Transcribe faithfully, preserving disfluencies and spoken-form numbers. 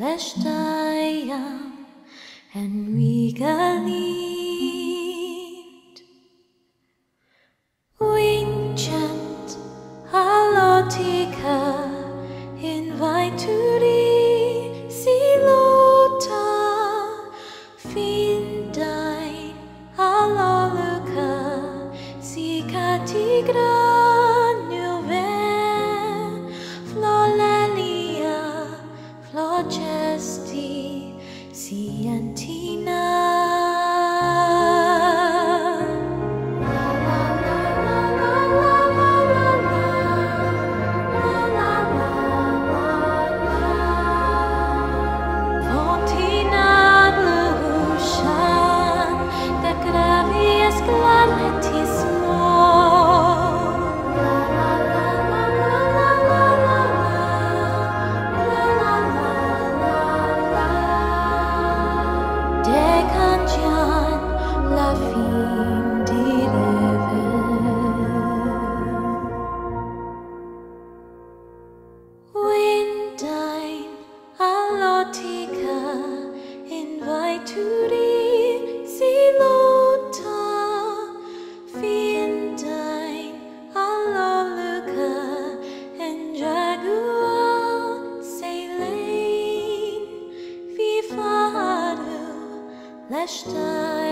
flash diam and we galit wing chant alotika invite to thee silota fin dai aloluka sikatigra Majesty, Sientina. Last time.